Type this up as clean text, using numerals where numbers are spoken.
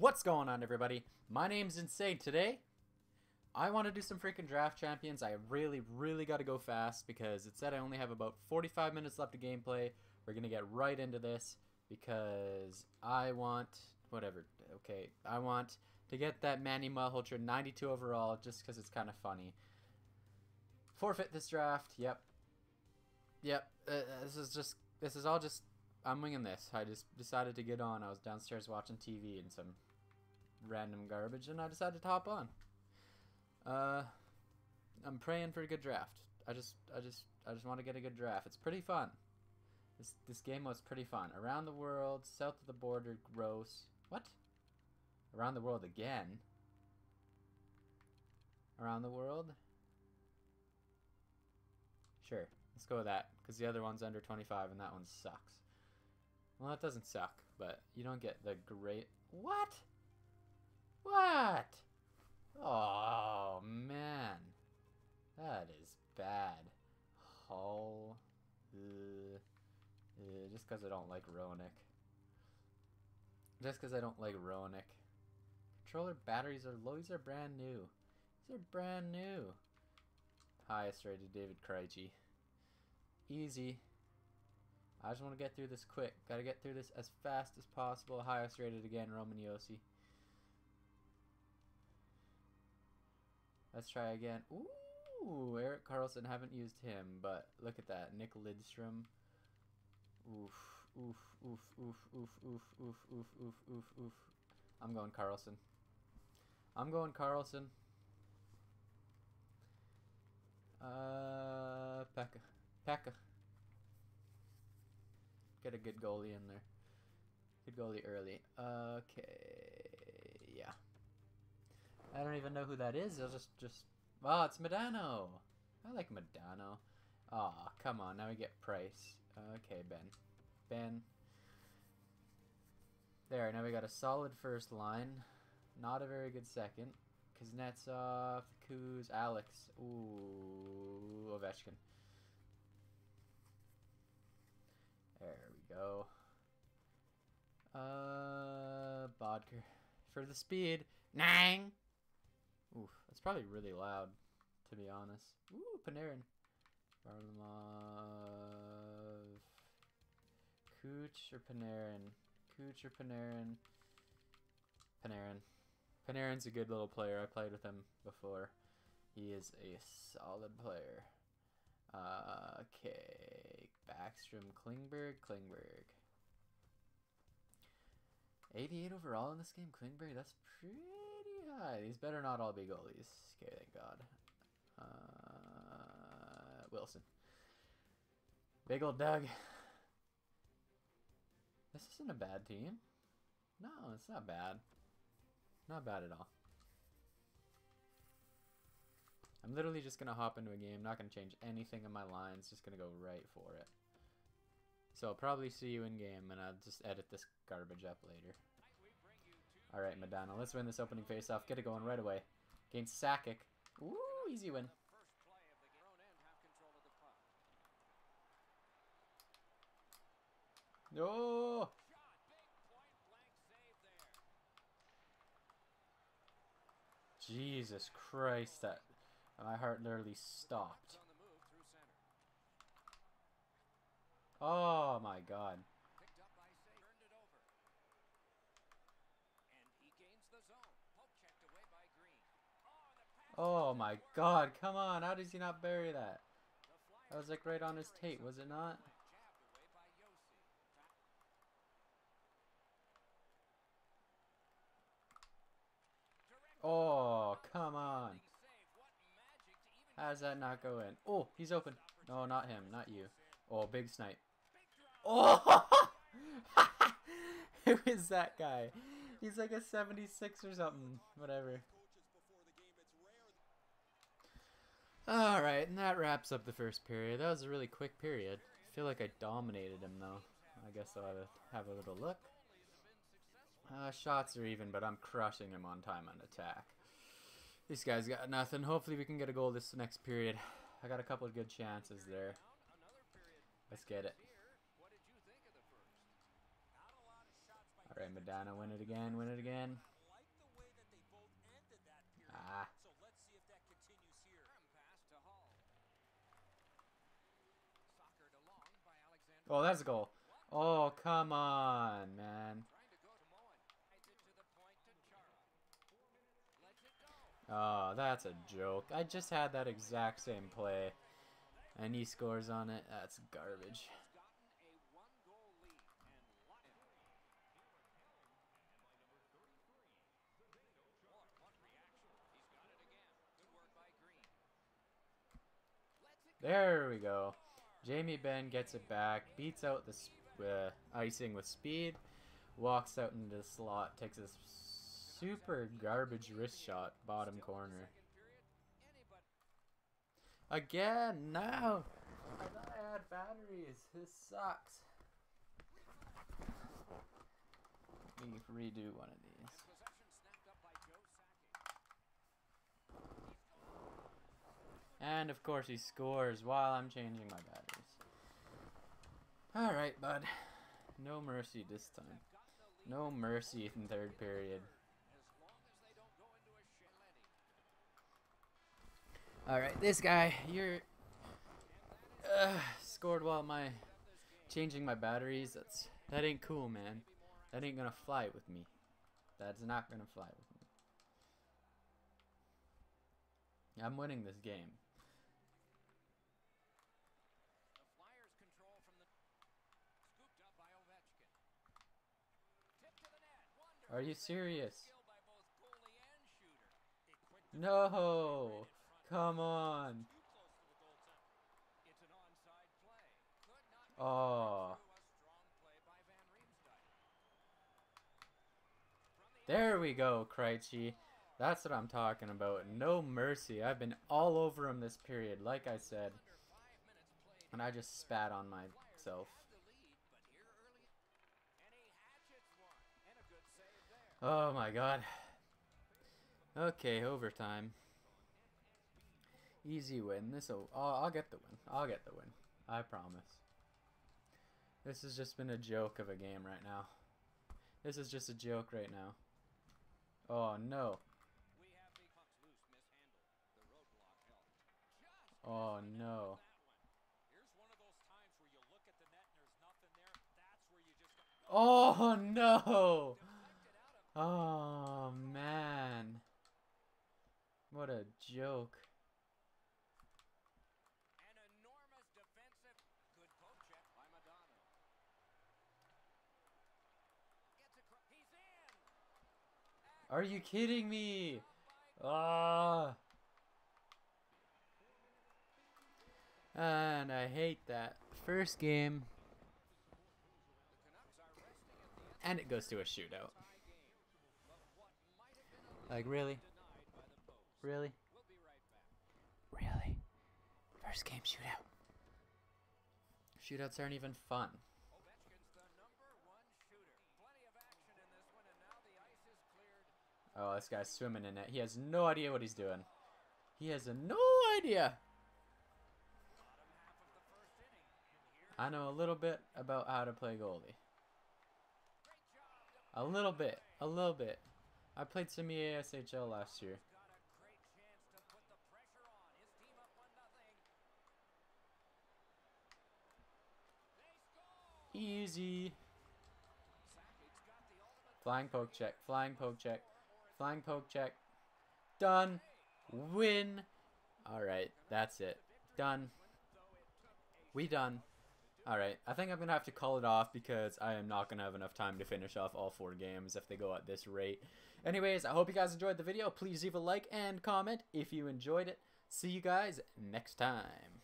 What's going on, everybody? My name's Insane. Today, I want to do some freaking Draft Champions. I really got to go fast because it said I only have about 45 minutes left of gameplay. We're going to get right into this because I want... whatever. Okay, I want to get that Manny Malhotra 92 overall just because it's kind of funny. Forfeit this draft. Yep. Yep. This is all just... I'm winging this. I just decided to get on. I was downstairs watching TV and some random garbage, and I decided to hop on. I'm praying for a good draft. I just want to get a good draft. It's pretty fun. This game was pretty fun. Around the world, south of the border, gross. What? Around the world again? Around the world? Sure. Let's go with that, because the other one's under 25, and that one sucks. Well, that doesn't suck, but you don't get the great... What? What? Oh, man. That is bad. Oh, just because I don't like Roenick. Just because I don't like Roenick. Controller batteries are low. These are brand new. These are brand new. Highest rated David Krejci. Easy. I just want to get through this quick. Got to get through this as fast as possible. Highest rated again, Roman Josi. Let's try again. Ooh, Erik Karlsson. Haven't used him, but look at that. Nick Lidstrom. Oof, oof, oof, oof, oof, oof, oof, oof, oof, oof, oof. I'm going Karlsson. I'm going Karlsson. Pekka. Pekka. Get a good goalie in there. Good goalie early. Okay, yeah. I don't even know who that is. I'll just. Oh, it's Modano. I like Modano. Ah, oh, come on. Now we get Price. Okay, Ben. Ben. There. Now we got a solid first line. Not a very good second. Kuznetsov, Kuz, Alex. Ooh, Ovechkin. There we go. Bodker. For the speed. Nang! Oof, that's probably really loud, to be honest. Ooh, Panarin. Barlamov. Kuch or Panarin? Kuch or Panarin? Panarin. Panarin's a good little player. I played with him before. He is a solid player. Okay, Backstrom, Klingberg. 88 overall in this game, Klingberg, that's pretty high. These better not all be goalies. Okay, thank God. Wilson. Big old Doug. This isn't a bad team. No, it's not bad. Not bad at all. I'm literally just going to hop into a game, not going to change anything in my lines, just going to go right for it. So I'll probably see you in game, and I'll just edit this garbage up later. Alright, Modano, let's win this opening face-off. Get it going right away. Against Sakic. Ooh, easy win. No! Jesus Christ, that... my heart literally stopped. Oh my God. Oh my God, come on, how does he not bury that? That was like right on his tape, was it not? Oh, come on. How does that not go in? Oh, he's open. No, not him. Not you. Oh, big snipe. Oh! Who is that guy? He's like a 76 or something. Whatever. Alright, and that wraps up the first period. That was a really quick period. I feel like I dominated him, though. I guess I'll have a little look. Shots are even, but I'm crushing him on time on attack. This guy's got nothing. Hopefully we can get a goal this next period. I got a couple of good chances there. Let's get it. Alright, Modano, win it again, win it again. Ah. So let's see if that continues here. Oh, that's a goal. Oh, come on, man. Oh, that's a joke. I just had that exact same play. And he scores on it. That's garbage. There we go. Jamie Benn gets it back, beats out the icing with speed, walks out into the slot, takes a super garbage wrist shot, bottom corner. Again, no! I thought I had batteries. This sucks. We need to redo one of these. And of course he scores while I'm changing my batteries. Alright, bud. No mercy this time. No mercy in third period. Alright, this guy, you're scored while my changing my batteries. That ain't cool, man. That ain't gonna fly with me. That's not gonna fly with me. I'm winning this game. Are you serious? No! Come on! Oh! There we go, Krejci. That's what I'm talking about. No mercy. I've been all over him this period, like I said. And I just spat on myself. Oh my god. Okay, overtime. Easy win. This'll, I'll get the win. I'll get the win. I promise. This has just been a joke of a game right now. This is just a joke right now. Oh no. Oh no. Oh no! Oh, man. What a joke. An enormous defensive good poke check by Modano. He's in. Are you kidding me? Ah. And I hate that. First game. And it goes to a shootout. Like, really? Really? Really? First game shootout. Shootouts aren't even fun. Oh, this guy's swimming in it. He has no idea what he's doing. He has no idea! I know a little bit about how to play goalie. A little bit. A little bit. I played some EASHL last year. Easy. Flying poke check. Flying poke check. Flying poke check. Done. Win. Alright, that's it. Done. We done. Alright, I think I'm going to have to call it off because I am not going to have enough time to finish off all 4 games if they go at this rate. Anyways, I hope you guys enjoyed the video. Please leave a like and comment if you enjoyed it. See you guys next time.